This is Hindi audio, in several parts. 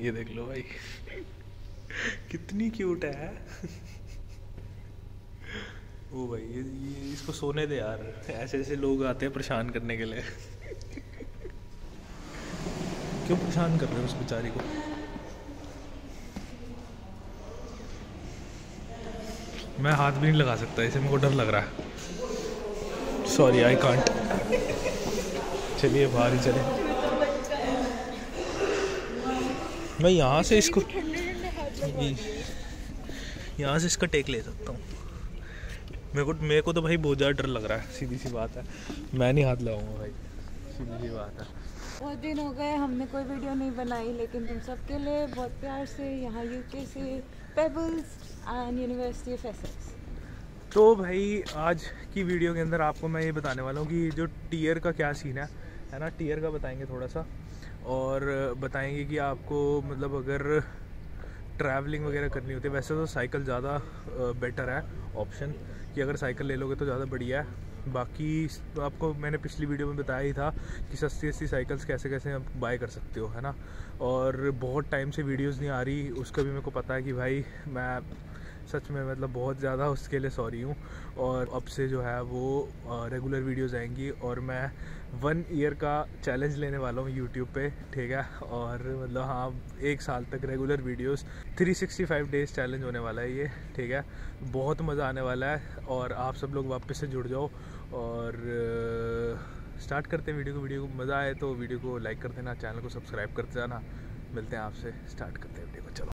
ये देख लो भाई कितनी क्यूट है ओ भाई ये इसको सोने दे यार, ऐसे ऐसे लोग आते हैं परेशान करने के लिए क्यों परेशान कर रहे हो उस बेचारी को। मैं हाथ भी नहीं लगा सकता इसे, मुझे डर लग रहा है, सॉरी आई कांट। चलिए बाहर ही चले, मैं यहाँ से इसको टेक ले सकता हूँ। मेरे को तो भाई बहुत ज़्यादा डर लग रहा है, सीधी सी बात है, मैं नहीं हाथ लगाऊंगा भाई, सीधी सी बात है। बहुत दिन हो गए हमने कोई वीडियो नहीं बनाई, लेकिन तुम सबके लिए बहुत प्यार से यहाँ यूके से pebbles and university of Essex. तो भाई आज की वीडियो के अंदर आपको मैं ये बताने वाला हूँ कि जो टीयर का क्या सीन है ना, टीयर का बताएँगे थोड़ा सा, और बताएंगे कि आपको मतलब अगर ट्रैवलिंग वगैरह करनी होती है, वैसे तो साइकिल ज़्यादा बेटर है ऑप्शन, कि अगर साइकिल ले लोगे तो ज़्यादा बढ़िया है। बाकी तो आपको मैंने पिछली वीडियो में बताया ही था कि सस्ती साइकिल्स कैसे कैसे आप बाय कर सकते हो, है ना। और बहुत टाइम से वीडियोस नहीं आ रही, उसका भी मेरे को पता है कि भाई मैं सच में मतलब बहुत ज़्यादा उसके लिए सॉरी हूँ। और अब से जो है वो रेगुलर वीडियोस आएंगी, और मैं 1 ईयर का चैलेंज लेने वाला हूँ यूट्यूब पे, ठीक है। और मतलब हाँ 1 साल तक रेगुलर वीडियोस, 365 डेज़ चैलेंज होने वाला है ये, ठीक है। बहुत मज़ा आने वाला है, और आप सब लोग वापस से जुड़ जाओ। और स्टार्ट करते हैं वीडियो को मज़ा आए तो वीडियो को लाइक कर देना, चैनल को सब्सक्राइब करते जाना। मिलते हैं आपसे, स्टार्ट करते हैं वीडियो को, चलो।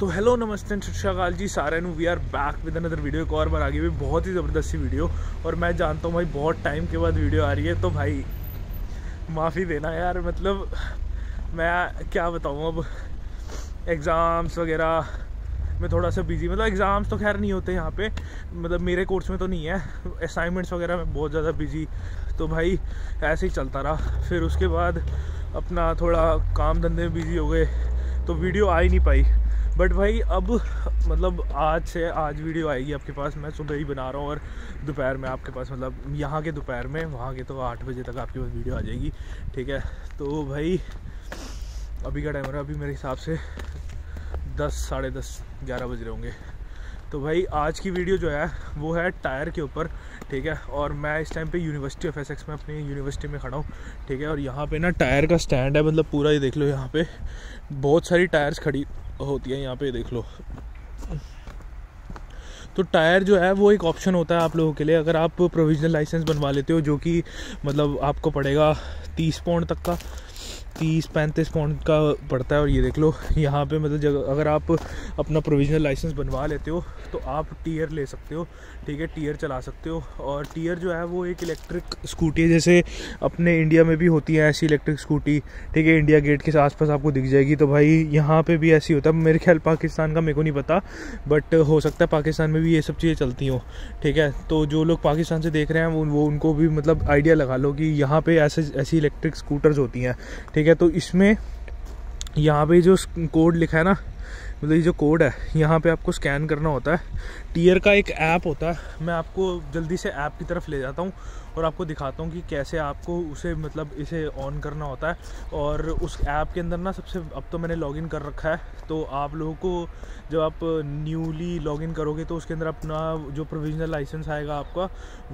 तो हेलो नमस्ते सत श्री अकाल जी सारे, we are back with another video. एक और बार आ गई भाई बहुत ही ज़बरदस्त सी वीडियो, और मैं जानता हूँ भाई बहुत टाइम के बाद वीडियो आ रही है, तो भाई माफ़ी देना यार। मतलब मैं क्या बताऊँ, अब एग्ज़ाम्स वगैरह में थोड़ा सा बिजी, मतलब एग्ज़ाम्स तो खैर नहीं होते यहाँ पे, मतलब मेरे कोर्स में तो नहीं है, असाइनमेंट्स वगैरह में बहुत ज़्यादा बिजी। तो भाई ऐसे ही चलता रहा, फिर उसके बाद अपना थोड़ा काम धंधे में बिज़ी हो गए, तो वीडियो आ ही नहीं पाई। बट भाई अब मतलब आज वीडियो आएगी आपके पास, मैं सुबह ही बना रहा हूँ और दोपहर में आपके पास, मतलब यहाँ के दोपहर में, वहाँ के तो 8 बजे तक आपके पास वीडियो आ जाएगी, ठीक है। तो भाई अभी का टाइम हो रहा है, अभी मेरे हिसाब से 10 साढ़े 10 11 बज रहे होंगे। तो भाई आज की वीडियो जो है वो है टायर के ऊपर, ठीक है। और मैं इस टाइम पे यूनिवर्सिटी ऑफ एसेक्स में, अपनी यूनिवर्सिटी में खड़ा हूँ, ठीक है। और यहाँ पे ना टायर का स्टैंड है, मतलब पूरा ही देख लो, यहाँ पे बहुत सारी टायर्स खड़ी होती है, यहाँ पे देख लो। तो टायर जो है वो एक ऑप्शन होता है आप लोगों के लिए, अगर आप प्रोविजनल लाइसेंस बनवा लेते हो, जो कि मतलब आपको पड़ेगा 30 पाउंड तक का, 30-35 पाउंड का पड़ता है। और ये देख लो यहाँ पे, मतलब जगह, अगर आप अपना प्रोविजनल लाइसेंस बनवा लेते हो तो आप टीयर ले सकते हो, ठीक है, टीयर चला सकते हो। और टीयर जो है वो एक इलेक्ट्रिक स्कूटी है, जैसे अपने इंडिया में भी होती है ऐसी इलेक्ट्रिक स्कूटी, ठीक है, इंडिया गेट के आसपास आपको दिख जाएगी। तो भाई यहाँ पर भी ऐसी होता है, मेरे ख्याल पाकिस्तान का मेरे को नहीं पता, बट हो सकता है पाकिस्तान में भी ये सब चीज़ें चलती हों, ठीक है। तो जो लोग पाकिस्तान से देख रहे हैं वो उनको भी मतलब आइडिया लगा लो कि यहाँ पर ऐसी इलेक्ट्रिक स्कूटर्स होती हैं, ठीक है। तो इसमें यहाँ पे जो कोड लिखा है ना, मतलब ये जो कोड है यहाँ पे आपको स्कैन करना होता है। टीयर का एक ऐप होता है, मैं आपको जल्दी से ऐप की तरफ ले जाता हूँ और आपको दिखाता हूँ कि कैसे आपको उसे मतलब इसे ऑन करना होता है। और उस ऐप के अंदर ना सबसे, अब तो मैंने लॉगिन कर रखा है, तो आप लोगों को जब आप न्यूली लॉगिन करोगे तो उसके अंदर अपना जो प्रोविजनल लाइसेंस आएगा आपका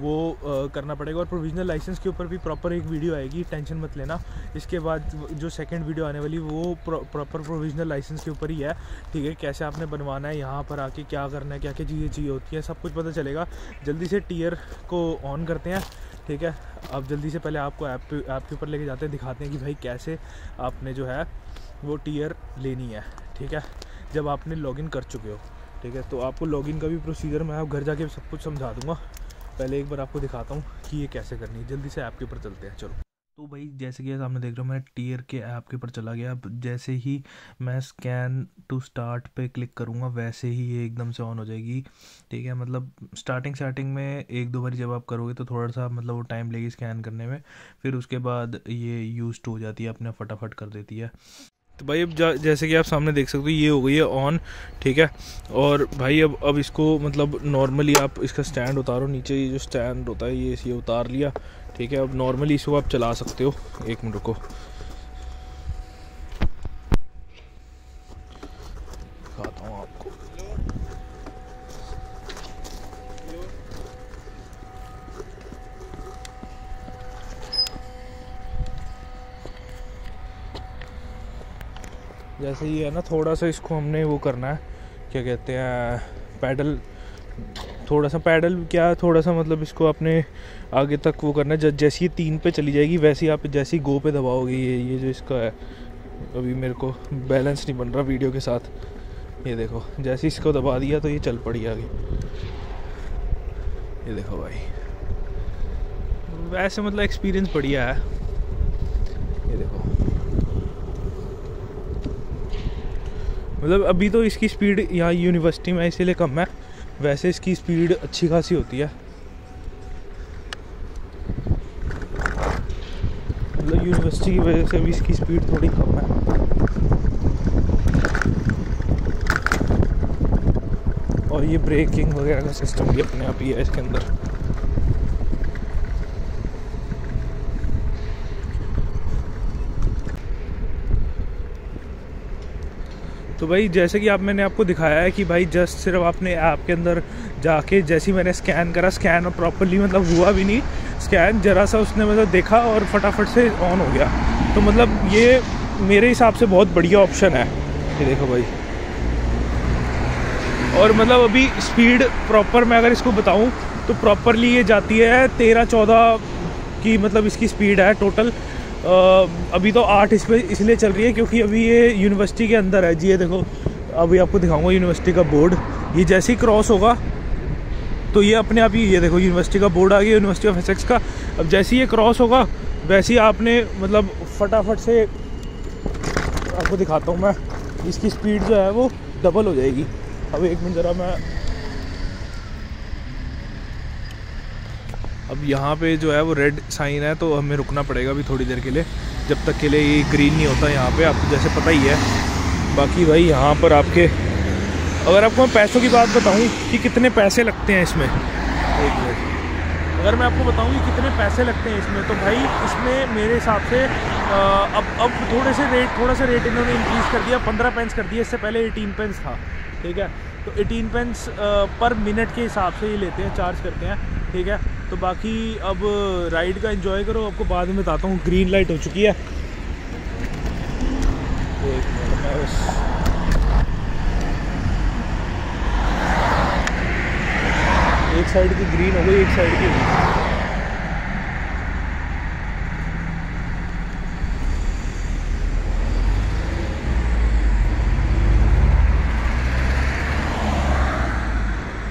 वो करना पड़ेगा। और प्रोविजनल लाइसेंस के ऊपर भी प्रॉपर एक वीडियो आएगी, टेंशन मत लेना। इसके बाद जो सेकेंड वीडियो आने वाली वो प्रॉपर प्रोविजनल लाइसेंस के ऊपर ही है, ठीक है, कैसे आपने बनवाना है, यहाँ पर आके क्या करना है, क्या क्या चीज़ें चाहिए होती हैं, सब कुछ पता चलेगा। जल्दी से टीयर को ऑन करते हैं, ठीक है। अब जल्दी से पहले आपको ऐप के ऊपर लेके जाते हैं, दिखाते हैं कि भाई कैसे आपने जो है वो टीयर लेनी है, ठीक है, जब आपने लॉगिन कर चुके हो, ठीक है। तो आपको लॉगिन का भी प्रोसीजर मैं आप घर जाके सब कुछ समझा दूँगा, पहले एक बार आपको दिखाता हूँ कि ये कैसे करनी है। जल्दी से ऐप के ऊपर चलते हैं, चलो। तो भाई जैसे कि सामने देख रहे हो, मैं टीयर के ऐप के ऊपर चला गया। अब जैसे ही मैं स्कैन टू स्टार्ट पे क्लिक करूँगा वैसे ही ये एकदम से ऑन हो जाएगी, ठीक है। मतलब स्टार्टिंग में 1-2 बारी जब आप करोगे तो थोड़ा सा मतलब वो टाइम लेगी स्कैन करने में, फिर उसके बाद ये यूज हो जाती है, अपने फटाफट कर देती है। तो भाई अब जैसे कि आप सामने देख सकते हो ये हो गई है ऑन, ठीक है। और भाई अब इसको मतलब नॉर्मली आप इसका स्टैंड उतारो, नीचे ये जो स्टैंड होता है ये उतार लिया, ठीक है। अब नॉर्मली इसको आप चला सकते हो, एक मिनट को जैसे ये है ना, थोड़ा सा इसको हमने वो करना है, क्या कहते हैं, पैडल, थोड़ा सा पैडल क्या, थोड़ा सा मतलब इसको आपने आगे तक वो करना है। जैसी ये 3 पे चली जाएगी वैसी आप जैसी गो पे दबाओगे, ये जो इसका है, अभी मेरे को बैलेंस नहीं बन रहा वीडियो के साथ, ये देखो जैसे इसको दबा दिया तो ये चल पड़ी आगे, ये देखो भाई, वैसे मतलब एक्सपीरियंस बढ़िया है। ये देखो मतलब अभी तो इसकी स्पीड यहाँ यूनिवर्सिटी में इसीलिए कम है, वैसे इसकी स्पीड अच्छी खासी होती है। मतलब यूनिवर्सिटी की वजह से अभी इसकी स्पीड थोड़ी कम है। और ये ब्रेकिंग वगैरह का सिस्टम भी अपने आप ही है इसके अंदर। तो भाई जैसे कि आप मैंने आपको दिखाया है कि भाई जस्ट सिर्फ आपने ऐप के अंदर जाके, जैसे ही मैंने स्कैन करा, स्कैन प्रॉपरली मतलब हुआ भी नहीं स्कैन, जरा सा उसने मतलब देखा और फटाफट से ऑन हो गया। तो मतलब ये मेरे हिसाब से बहुत बढ़िया ऑप्शन है। ये देखो भाई, और मतलब अभी स्पीड प्रॉपर मैं अगर इसको बताऊं तो प्रॉपरली ये जाती है 13-14 की, मतलब इसकी स्पीड है टोटल। अभी तो 8 इस पर इसलिए चल रही है क्योंकि अभी ये यूनिवर्सिटी के अंदर है जी। ये देखो, अभी आपको दिखाऊंगा यूनिवर्सिटी का बोर्ड। ये जैसे ही क्रॉस होगा तो ये अपने आप ही, ये देखो यूनिवर्सिटी का बोर्ड आ गया, यूनिवर्सिटी ऑफ एसेक्स का। अब जैसे ही ये क्रॉस होगा वैसे ही आपने मतलब फटाफट से, आपको दिखाता हूँ मैं, इसकी स्पीड जो है वो डबल हो जाएगी। अब एक मिनट ज़रा मैं, अब यहाँ पे जो है वो रेड साइन है तो हमें रुकना पड़ेगा अभी थोड़ी देर के लिए, जब तक के लिए ये ग्रीन नहीं होता यहाँ पे, आपको जैसे पता ही है। बाकी भाई यहाँ पर आपके, अगर आपको मैं पैसों की बात बताऊँ कि कितने पैसे लगते हैं इसमें, एक मिनट, अगर मैं आपको बताऊं कि कितने पैसे लगते हैं इसमें, तो भाई इसमें मेरे हिसाब से अब थोड़ा सा रेट इन्होंने इंक्रीज़ कर दिया, 15 पेंस कर दिया, इससे पहले 18 पेंस था, ठीक है। तो 18 पेंस पर मिनट के हिसाब से ही लेते हैं, चार्ज करते हैं, ठीक है। तो बाकी अब राइड का एंजॉय करो, आपको बाद में बताता हूँ। ग्रीन लाइट हो चुकी है, एक मिनट, एक साइड की ग्रीन हो गई, एक साइड की नहीं।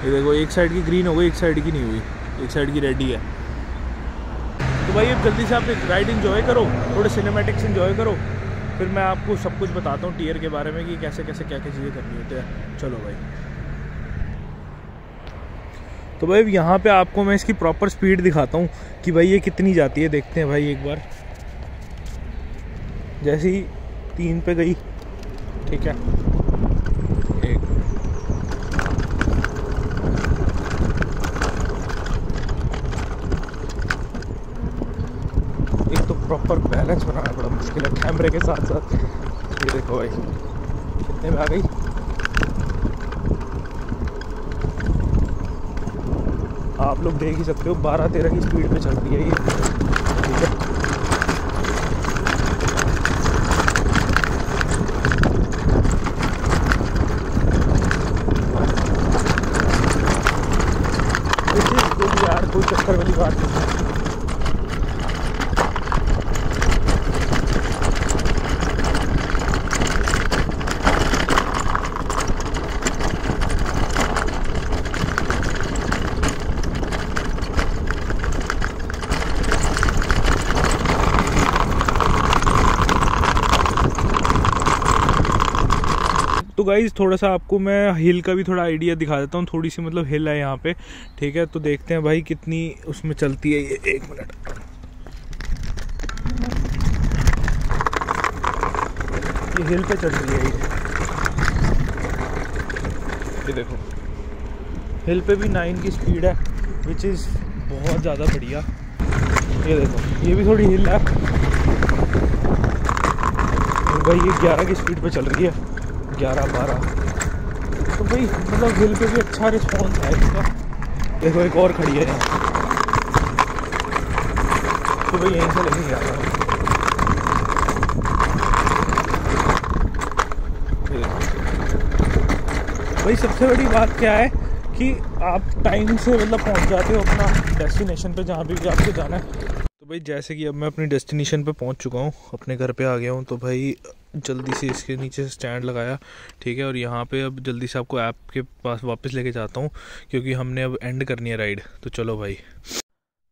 ये देखो, एक साइड की ग्रीन हो गई, एक साइड की नहीं हुई, एक साइड की रेड ही है। तो भाई अब जल्दी से आप एक राइड एंजॉय करो, थोड़े सिनेमैटिक्स एंजॉय करो, फिर मैं आपको सब कुछ बताता हूँ टियर के बारे में कि कैसे कैसे क्या क्या चीज़ें करनी होती है। चलो भाई, तो भाई यहाँ पे आपको मैं इसकी प्रॉपर स्पीड दिखाता हूँ कि भाई ये कितनी जाती है, देखते हैं भाई एक बार। जैसे ही 3 पे गई, ठीक है, एक, एक तो प्रॉपर बैलेंस बनाना बड़ा मुश्किल है कैमरे के साथ साथ। ये देखो भाई कितने में आ गई, आप लोग देख ही सकते हो, 12-13 की स्पीड पे चल रही है ये, ठीक है। यार कोई चक्कर वाली बात नहीं है। तो गाइज़ थोड़ा सा आपको मैं हिल का भी थोड़ा आइडिया दिखा देता हूँ, थोड़ी सी मतलब हिल है यहाँ पे, ठीक है। तो देखते हैं भाई कितनी उसमें चलती है ये, एक मिनट। ये हिल पे चल रही है ये देखो, हिल पे भी 9 की स्पीड है, विच इज़ बहुत ज़्यादा बढ़िया। ये देखो, ये भी थोड़ी हिल है भाई, ये 11 की स्पीड पे चल रही है, 11-12। तो भाई मतलब हिल पे भी अच्छा रिस्पॉन्स है इसका। देखो एक और खड़ी है यहाँ, तो भाई यहीं से लेके जा रहा हूँ। भाई सबसे बड़ी बात क्या है कि आप टाइम से मतलब पहुंच जाते हो अपना डेस्टिनेशन पे, जहाँ भी आपको जाना है। तो भाई जैसे कि अब मैं अपनी डेस्टिनेशन पे पहुंच चुका हूँ, अपने घर पे आ गया हूँ। तो भाई जल्दी से इसके नीचे स्टैंड लगाया, ठीक है। और यहाँ पे अब जल्दी से आपको ऐप के पास वापस लेके जाता हूँ क्योंकि हमने अब एंड करनी है राइड। तो चलो भाई,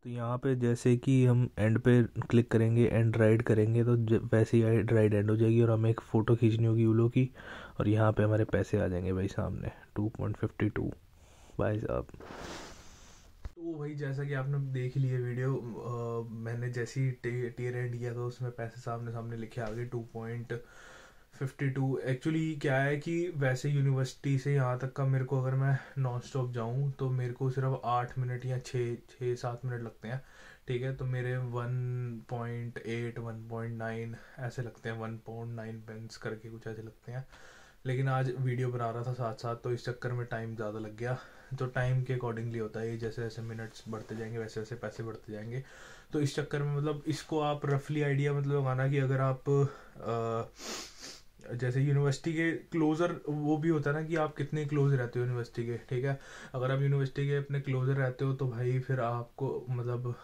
तो यहाँ पे जैसे कि हम एंड पे क्लिक करेंगे, एंड राइड करेंगे, तो वैसे ही राइड एंड हो जाएगी और हमें एक फ़ोटो खींचनी होगी उलो की। और यहाँ पे हमारे पैसे आ जाएंगे भाई सामने 2.52 भाई साहब। तो भाई जैसा कि आपने देख लिया वीडियो, मैंने जैसे ही टियर एंड किया तो उसमें पैसे सामने सामने लिखे आ गए 2.52। एक्चुअली क्या है कि वैसे यूनिवर्सिटी से यहाँ तक का मेरे को, अगर मैं नॉन स्टॉप जाऊँ तो मेरे को सिर्फ 8 मिनट या 6-7 मिनट लगते हैं, ठीक है। तो मेरे 1.8 1.9 ऐसे लगते हैं, 1.9 pence करके कुछ ऐसे लगते हैं। लेकिन आज वीडियो बना रहा था साथ साथ, तो इस चक्कर में टाइम ज़्यादा लग गया। तो टाइम के अकॉर्डिंगली होता है ये, जैसे जैसे मिनट्स बढ़ते जाएंगे वैसे वैसे पैसे बढ़ते जाएंगे। तो इस चक्कर में मतलब इसको आप रफली आइडिया मतलब लगाना कि अगर आप जैसे यूनिवर्सिटी के क्लोज़र वो भी होता है ना कि आप कितने क्लोज रहते हो यूनिवर्सिटी के, ठीक है। अगर आप यूनिवर्सिटी के अपने क्लोज़र रहते हो तो भाई फिर आपको मतलब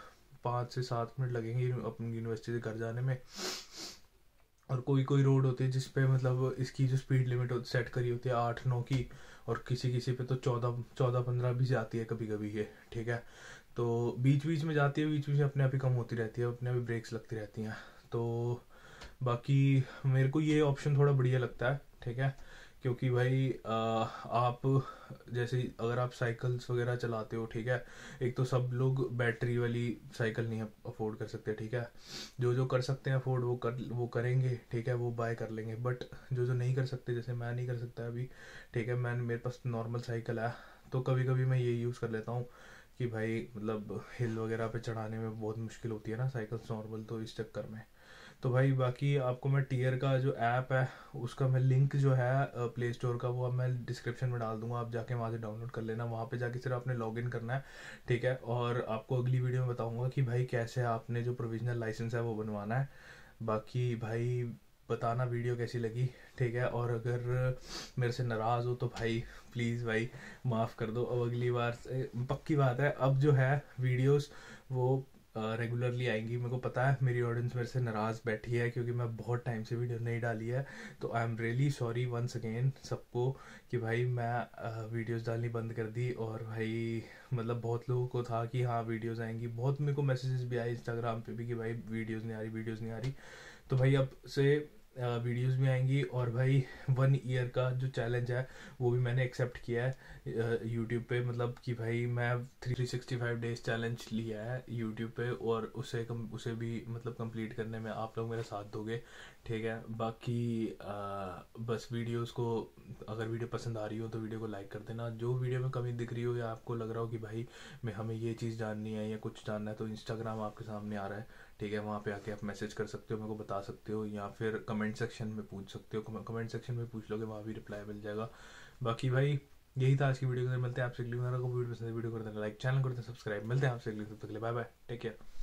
5 से 7 मिनट लगेंगे अपनी यूनिवर्सिटी से घर जाने में। और कोई कोई रोड होती है जिसपे मतलब इसकी जो स्पीड लिमिट सेट करी होती है 8-9 की, और किसी किसी पे तो 14-15 भी जाती है कभी कभी ये, ठीक है। तो बीच बीच में जाती है, बीच बीच में अपने आप ही कम होती रहती है, अपने आप ही ब्रेक्स लगती रहती हैं। तो बाकी मेरे को ये ऑप्शन थोड़ा बढ़िया लगता है, ठीक है। क्योंकि भाई आप जैसे अगर आप साइकिल्स वगैरह चलाते हो, ठीक है, एक तो सब लोग बैटरी वाली साइकिल नहीं अफोर्ड कर सकते, ठीक है। जो जो कर सकते हैं अफोर्ड वो करेंगे, ठीक है, वो बाय कर लेंगे। बट जो जो नहीं कर सकते, जैसे मैं नहीं कर सकता अभी, ठीक है, मेरे पास नॉर्मल साइकिल है, तो कभी कभी मैं ये यूज़ कर लेता हूँ कि भाई मतलब हिल वगैरह पे चढ़ाने में बहुत मुश्किल होती है ना साइकिल्स नॉर्मल, तो इस चक्कर में। तो भाई बाकी आपको मैं टियर का जो ऐप है उसका मैं लिंक जो है प्ले स्टोर का वो मैं डिस्क्रिप्शन में डाल दूंगा, आप जाके वहाँ से डाउनलोड कर लेना। वहाँ पे जाके सिर्फ आपने लॉगिन करना है, ठीक है। और आपको अगली वीडियो में बताऊंगा कि भाई कैसे आपने जो प्रोविजनल लाइसेंस है वो बनवाना है। बाकी भाई बताना वीडियो कैसी लगी, ठीक है। और अगर मेरे से नाराज़ हो तो भाई प्लीज़ भाई माफ़ कर दो। अब अगली बार से पक्की बात है, अब जो है वीडियोज़ वो रेगुलरली आएंगी। मेरे को पता है मेरी ऑडियंस मेरे से नाराज़ बैठी है क्योंकि मैं बहुत टाइम से वीडियो नहीं डाली है। तो I am really sorry once again सबको कि भाई मैं वीडियोस डालनी बंद कर दी। और भाई मतलब बहुत लोगों को था कि हाँ वीडियोस आएंगी, बहुत मेरे को मैसेजेस भी आए इंस्टाग्राम पे भी कि भाई वीडियोस नहीं आ रही। तो भाई अब से वीडियोस भी आएंगी। और भाई 1 ईयर का जो चैलेंज है वो भी मैंने एक्सेप्ट किया है यूट्यूब पे, मतलब कि भाई मैं 365 डेज चैलेंज लिया है यूट्यूब पे, और उसे भी मतलब कंप्लीट करने में आप लोग मेरा साथ दोगे, ठीक है। बाकी बस वीडियोस को, अगर वीडियो पसंद आ रही हो तो वीडियो को लाइक कर देना। जो वीडियो में कमी दिख रही हो या आपको लग रहा हो कि भाई हमें ये चीज़ जाननी है या कुछ जानना है, तो इंस्टाग्राम आपके सामने आ रहा है, ठीक है। वहाँ पे आके आप मैसेज कर सकते हो, मेरे को बता सकते हो, या फिर कमेंट सेक्शन में पूछ सकते हो। कमेंट सेक्शन में पूछ लोगे, वहाँ भी रिप्लाई मिल जाएगा। बाकी भाई यही था आज की वीडियो के अंदर, मिलते हैं आपसे अगली बार। अगर वीडियो पसंद है वीडियो कर देना लाइक, चैनल कर देना सब्सक्राइब। मिलते हैं आपसे अगली, तब तक के लिए बाय बाय, टेक केयर।